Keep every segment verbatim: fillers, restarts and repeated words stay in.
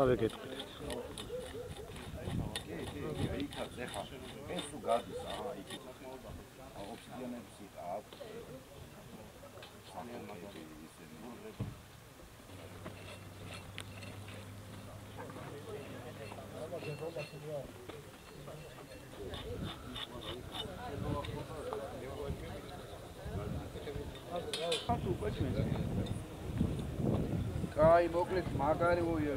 I moklet magari wo yer.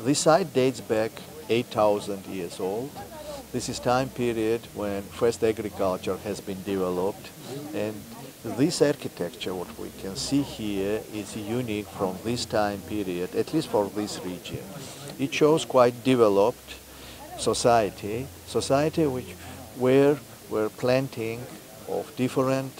This site dates back eight thousand years old. This is time period when first agriculture has been developed, and this architecture, what we can see here, is unique from this time period, at least for this region. It shows quite developed society, society which where were planting of different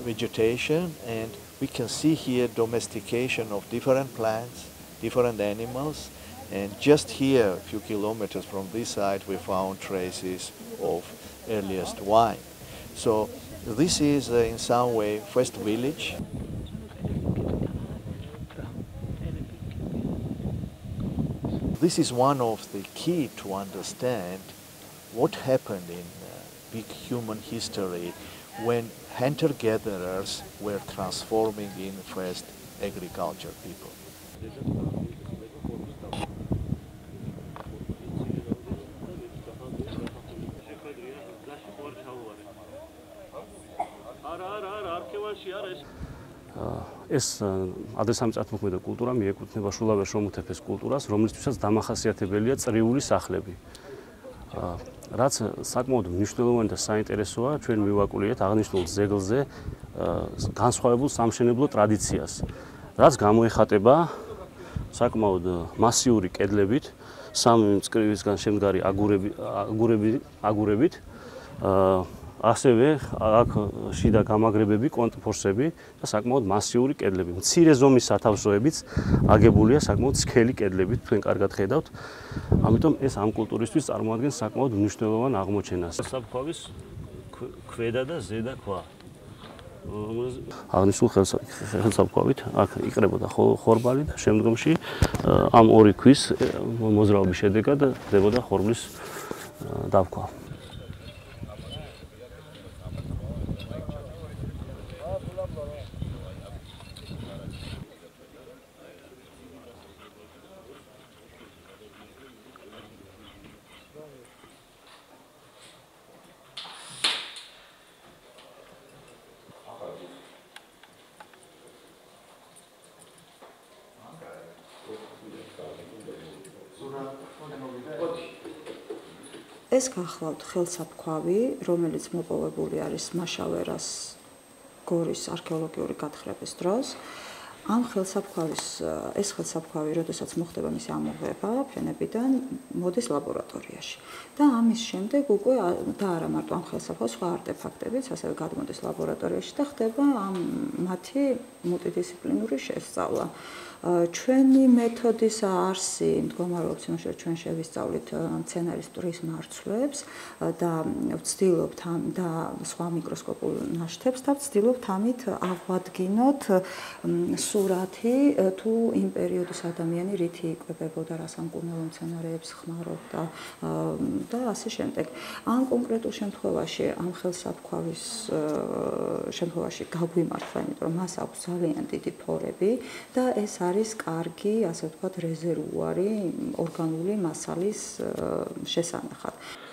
vegetation, and we can see here domestication of different plants, different animals. And just here, a few kilometers from this side, we found traces of earliest wine. So this is, uh, in some way, first village. This is one of the key to understand what happened in uh, big human history when hunter-gatherers were transforming in first agriculture people. ეს ადრესამე წათმოქმედა კულტურა მიეკუთვნება შულავერ-შომუთეფეს კულტურას, რომლისთვისაც დამახასიათებელია წრიული სახლები. რაც საკმაოდ მნიშვნელოვანი და საინტერესოა, ჩვენ მივაკულიეთ აღნიშნულ ძეგლზე განსხვავებულ სამშენებლო ტრადიციას, რაც გამოიხატება საკმაოდ მასიური კედლებით, სამი მწკრივისგან შემდგარი აგურებით, ასევე აქ შიდა გამაგრებები, კონტრფორსები და საკმაოდ მასიური კედლები. მცირე ზომის სათავსოებიც აგებულია საკმაოდ სქელი კედლებით, თქვენ კარგად ხედავთ. ამიტომ ეს ამ კულტურისთვის წარმოადგენს საკმაოდ მნიშვნელოვან აღმოჩენას. საფხავის ქვედა და ზედა ქვა. აღნიშნულ ხელსაფხავით აქ იყრებოდა ხორბალი და შემდგომში ამ ორი ქვის მოზრაობის შედეგად ხდებოდა ხორბლის დავქვა. ეს განხლავთ ხელსაფქვავი, რომელიც მოპოვებული არის მაშავერას გორის არქეოლოგიური გათხრების დროს. Am ხელსაფხავის ეს ხელსაფხავი, როდესაც მოხდება მისი ამოღება ფენებიდან, მოდის ლაბორატორიაში. და ამის შემდეგ უკვე და არა მარტო ამ ხელსაფხავს, სხვა არტეფაქტებიც ასევე გადმოდის ლაბორატორიაში და ხდება ამ მათი მულტიდისციპლინური შესწავლა. Ჩვენი მეთოდის არსი მდგომარეობს იმაში, რომ ჩვენ შევისწავლით სცენარის ტვრის მარცვლებს და ვცდილობთ და სხვა მიკროსკოპულ ნაშთებს და ვცდილობთ ამით აღვადგინოთ სურათი თუ იმ პერიოდის ადამიანი რითი იკვებებოდა, რას ამ კუნეულ მცენარეებს ხმარობდა და ასე შემდეგ. ამ კონკრეტულ შემთხვევაში ამ ხელსაფხავის შემთხვევაში გაგვიმართლა, იმიტომ რომ მას აქვს ძალიან დიდი ფორები და ეს არის კარგი, ასე ვთქვათ, რეზერვუარი ორგანული მასალის შესანახად.